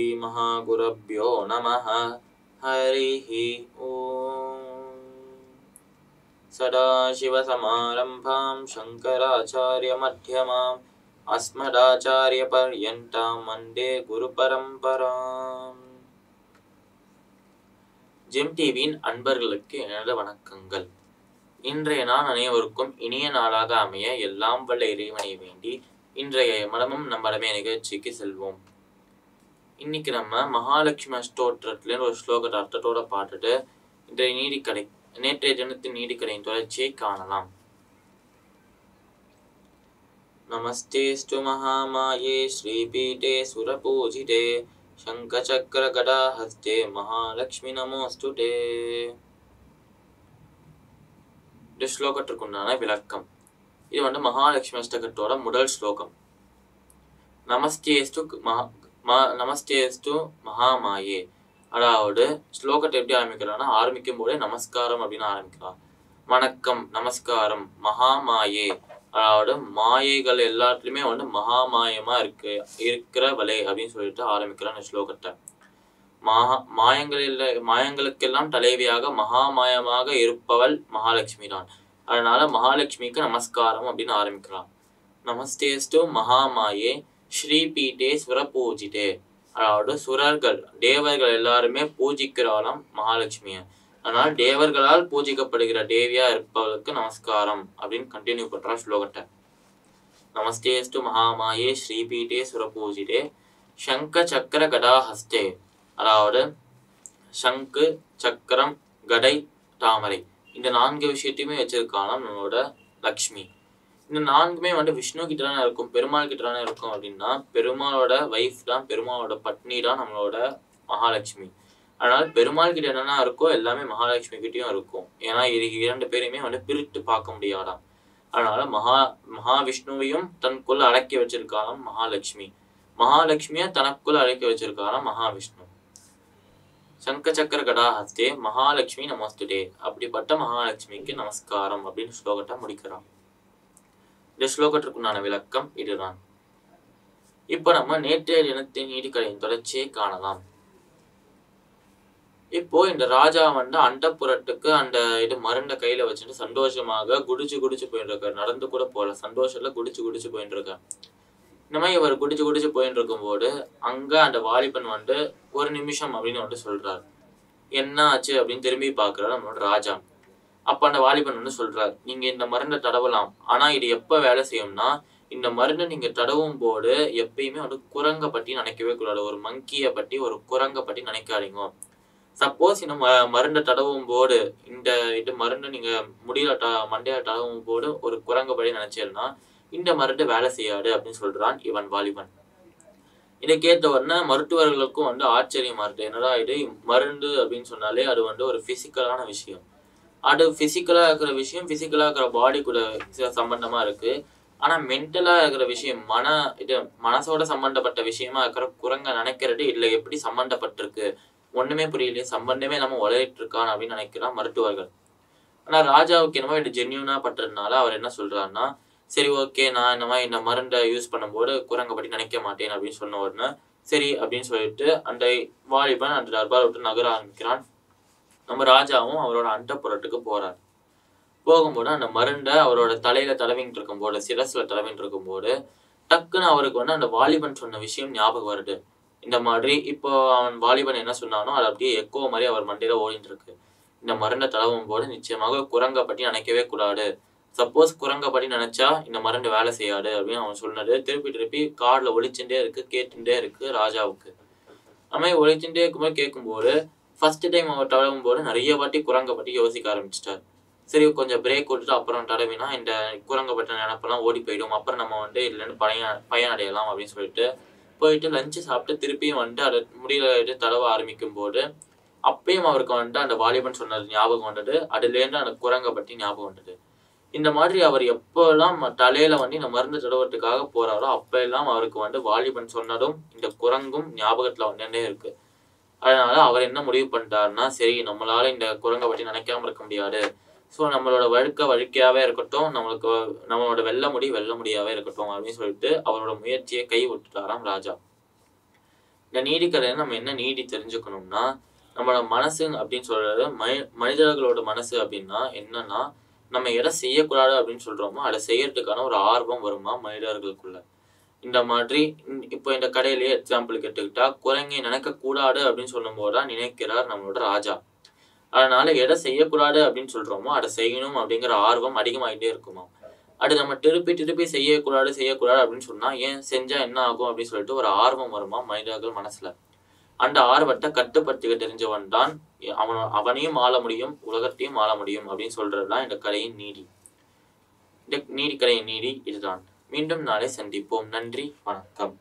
श्री महागुरुभ्यो नमः। हरिः ॐ। सदाशिवसमारम्भां शङ्कराचार्यमध्यमाम् अस्मदाचार्यपर्यन्तां वन्दे गुरुपरम्पराम्। ஜெம் டிவியின் அன்பர்களுக்கு எனது வணக்கங்கள். இன்றைய நாள் அனைவருக்கும் இனிய நாளாக அமைய எல்லாம் வல்ல இறைவனை வேண்டி இன்றைய மலமும் நம்மளமே நிகழ்ச்சிக்கு செல்வோம். இன்னைக்கு நம்ம மகாலட்சுமி ஸ்தோத்திரத்துல ஒரு ஸ்லோகத்தை அர்த்தத்தோட பார்த்துட்டு நேற்றைய தினத்தின் நீதிக்கடையின் தொடர்ச்சியை காணலாம். நமஸ்தே ஸ்து மகாமாயே ஸ்ரீபீடே சுரபூஜிதே शंखचक्र गदाहस्ते महालक्ष्मी नमोस्तुते। இந்த ஸ்லோகத்திற்குண்டான விளக்கம். இது வந்து மகாலட்சுமி அஷ்டகத்தோட முதல் ஸ்லோகம். நமஸ்தேஸ்து மகாமாயே, அதாவது ஸ்லோகத்தை எப்படி ஆரம்பிக்கிறான்னா, ஆரம்பிக்கும் போதே நமஸ்காரம் அப்படின்னு ஆரம்பிக்கிறார். வணக்கம், நமஸ்காரம். மகாமாயே அதாவது மாயைகள் எல்லாத்துலயுமே வந்து மகாமாயமா இருக்கிறவளே அப்படின்னு சொல்லிட்டு ஆரம்பிக்கிறான் ஸ்லோகத்தை. மாயங்களுக்கெல்லாம் தலைவியாக மகாமாயமாக இருப்பவள் மகாலட்சுமி தான். அதனால மகாலட்சுமிக்கு நமஸ்காரம் அப்படின்னு ஆரம்பிக்கிறான். நமஸ்தேஸ்து மகாமாயே ஸ்ரீபீட்டே சுரபூஜிட்டே, அதாவது சுரர்கள் தேவர்கள் எல்லாருமே பூஜிக்கிறாளாம் மகாலட்சுமிய. அதனால் தேவர்களால் பூஜிக்கப்படுகிற தேவியா இருப்பவளுக்கு நமஸ்காரம் அப்படின்னு கண்டினியூ பண்ற ஸ்லோகத்தை. நமஸ்தேஸ்து மகாமாயே ஸ்ரீபீட்டே சுரபூஜிடே சங்க சக்கர கடாஹஸ்தே, அதாவது சங்கு சக்கரம் கடை தாமரை இந்த 4 விஷயத்தையுமே வச்சிருக்கான நம்மளோட லக்ஷ்மி. இந்த 4மே வந்து விஷ்ணு கிட்ட தானே இருக்கும், பெருமாள் கிட்ட தானே இருக்கும். அப்படின்னா பெருமாளோட வைஃப் தான், பெருமாளோட பத்னி தான் நம்மளோட மகாலட்சுமி. அதனால பெருமாள் கிட்ட என்னன்னா இருக்கோ எல்லாமே மகாலட்சுமி கிட்டயும் இருக்கும். ஏன்னா இது 2 பேரையுமே வந்து பிரித்து பார்க்க முடியாதாம். அதனால மகாவிஷ்ணுவையும் தனக்குள்ள அடக்கி வச்சிருக்காராம் மகாலட்சுமி, மகாலட்சுமிய தனக்குள்ள அடக்கி வச்சிருக்காராம் மகாவிஷ்ணு. சங்க சக்கர கடாஹஸ்தே மகாலட்சுமி நமஸ்துதே, அப்படிப்பட்ட மகாலட்சுமிக்கு நமஸ்காரம் அப்படின்னு ஸ்லோகத்தை முடிக்கிறான். இந்த ஸ்லோகத்திற்குண்டான விளக்கம் இதுதான். இப்ப நம்ம நேற்றைய தினத்தின் நீதிக்கடையின் தொடர்ச்சியை காணலாம். இப்போ இந்த ராஜா வந்து அந்த புறத்துக்கு அந்த இது மருண்டை கையில வச்சுட்டு சந்தோஷமாக குடிச்சு போயிட்டு இருக்காரு. நடந்து கூட போகல, சந்தோஷத்துல குடிச்சு போயிட்டு இருக்காரு. இந்த மாதிரி இவர் குடிச்சு போயிட்டு இருக்கும் போது அங்க அந்த வாலிபன் வந்து ஒரு நிமிஷம் அப்படின்னு வந்து சொல்றாரு. என்ன ஆச்சு அப்படின்னு திரும்பி பாக்குறாரு நம்மளோட ராஜா. அப்ப அந்த வாலிபன் வந்து சொல்றாரு, நீங்க இந்த மருண்டை தடவலாம், ஆனா இது எப்ப வேலை செய்யும்னா, இந்த மருண்டை நீங்க தடவும் போது எப்பயுமே வந்து குரங்கை பத்தி நினைக்கவே கூடாது, ஒரு மங்கியை பத்தி ஒரு குரங்கை பத்தி நினைக்காதீங்க. சப்போஸ் இந்த மருண்டை தடவும் போது இந்த மருண்டை நீங்க மண்டையில தடவும் போது ஒரு குரங்கபடி நினைச்சேன்னா இந்த மருந்து வேலை செய்யாது அப்படின்னு சொல்றான் இவன் வாலிபன். இதை கேட்ட உடனே மருத்துவர்களுக்கும் வந்து ஆச்சரியமா இருக்கு. என்னடா இது மருந்து அப்படின்னு சொன்னாலே அது வந்து ஒரு பிசிக்கலான விஷயம், அது பிசிக்கலா இருக்கிற விஷயம் பிசிக்கலா இருக்கிற பாடி கூட சம்பந்தமா இருக்கு. ஆனா மென்டலா இருக்கிற விஷயம் மனசோட சம்பந்தப்பட்ட விஷயமா இருக்கிற குரங்க நினைக்கிறது இதுல எப்படி சம்பந்தப்பட்டிருக்கு, ஒண்ணுமே புரியலையே, சம்பந்தமே நம்ம உழையிட்டு இருக்கான் அப்படின்னு நினைக்கிறான் மருத்துவர்கள். ஆனா ராஜாவுக்கு என்னமோ இது ஜென்யூனா பட்டதுனால அவர் என்ன சொல்றாருன்னா, சரி ஓகே நான் இந்த மாதிரி இந்த மருண்டை யூஸ் பண்ணும்போது குரங்கை பற்றி நினைக்க மாட்டேன் அப்படின்னு சொன்ன உடனே சரி அப்படின்னு சொல்லிட்டு அந்த வாலிபன் அந்த தர்பார் விட்டு நகர ஆரம்பிக்கிறான். நம்ம ராஜாவும் அவரோட அந்த புறத்துக்கு போறார். போகும்போது அந்த மருண்டை அவரோட தலையில தடவின்ட்டு இருக்கும்போது, சிரஸ்ல தடவின்ட்டு இருக்கும்போது டக்குன்னு அவருக்கு வந்து அந்த வாலிபன் சொன்ன விஷயம் ஞாபகம் வருது. இந்த மாதிரி இப்போ அவன் வாலிபன் என்ன சொன்னானோ அது அப்படியே எக்கோ மாதிரி அவர் மண்டையில ஓடிட்டு இருக்கு. இந்த மருண்டை தடவும் போது நிச்சயமாக குரங்கை பற்றி நினைக்கவே கூடாது, சப்போஸ் குரங்கை பற்றி நினைச்சா இந்த மருந்து வேலை செய்யாது அப்படின்னு அவன் சொன்னது திருப்பி கார்ல ஒழிச்சுட்டே இருக்கு, கேட்டுட்டே இருக்கு ராஜாவுக்கு. நம்ம ஒழிச்சுட்டே இருக்கும்போது கேட்கும்போது ஃபர்ஸ்ட் டைம் அவர் தடவும் போது நிறைய வாட்டி குரங்கை பற்றி யோசிக்க ஆரம்பிச்சிட்டார். சரி கொஞ்சம் பிரேக் கொடுத்துட்டு அப்புறம் தடவினா இந்த குரங்கை பற்றி நினைப்பெல்லாம் ஓடி போயிடும், அப்புறம் நம்ம வந்து இல்லைன்னு பயனடையலாம் அப்படின்னு சொல்லிட்டு போயிட்டு லஞ்சு சாப்பிட்டு திருப்பியும் வந்துட்டு அதை முடியல தடவ ஆரம்பிக்கும் போது அப்பயும் அவருக்கு வந்துட்டு அந்த வாலிபன் சொன்னது ஞாபகம் வந்தது, அதுலேருந்து அந்த குரங்கை பற்றி ஞாபகம் வந்தது. இந்த மாதிரி அவர் எப்பெல்லாம் தலையில வந்து இந்த மருந்து தடவத்துக்காக போறாரோ அப்பெல்லாம் அவருக்கு வந்து வாலிபன் சொன்னதும் இந்த குரங்கும் ஞாபகத்துல வந்துட்டே இருக்கு. அதனால அவர் என்ன முடிவு பண்ணிட்டாருன்னா, சரி நம்மளால இந்த குரங்கை பற்றி நினைக்காம இருக்க முடியாது, ஸோ நம்மளோட வழுக்கையாவே இருக்கட்டும், நம்மளோட வெள்ள முடியாவே இருக்கட்டும் அப்படின்னு சொல்லிட்டு அவரோட முயற்சியை கை விட்டுட்டாராம் ராஜா. இந்த நீதிக்கலை நம்ம என்ன நீதி தெரிஞ்சுக்கணும்னா நம்மளோட மனசு அப்படின்னு சொல்றது மனிதர்களோட மனசு அப்படின்னா என்னன்னா நம்ம எதை செய்யக்கூடாது அப்படின்னு சொல்கிறோமோ அதை செய்யறதுக்கான ஒரு ஆர்வம் வருமா மனிதர்களுக்குள்ள. இந்த மாதிரி இப்போ இந்த கடையிலேயே எக்ஸாம்பிளுக்கு எடுத்துக்கிட்டா குரங்கை நினைக்கக்கூடாது அப்படின்னு சொல்லும்போது தான் நினைக்கிறார் நம்மளோட ராஜா. அதனால எதை செய்யக்கூடாது அப்படின்னு சொல்கிறோமோ அதை செய்யணும் அப்படிங்கிற ஆர்வம் அதிகமாகிட்டே இருக்குமா. அது நம்ம திருப்பி திருப்பி செய்யக்கூடாது செய்யக்கூடாது அப்படின்னு சொன்னால் ஏன் செஞ்சால் என்ன ஆகும் அப்படின்னு சொல்லிட்டு ஒரு ஆர்வம் வருமா மனிதர்கள் மனசில். அந்த ஆர்வத்தை கட்டுப்படுத்திக்க தெரிஞ்சவன் தான் அவனையும் ஆள முடியும் உலகத்தையும் ஆள முடியும் அப்படின்னு சொல்றதுதான் இந்த கலையின் நீதி. இந்த நீதிக்கலையின் நீதி இதுதான். மீண்டும் நாளை சந்திப்போம். நன்றி, வணக்கம்.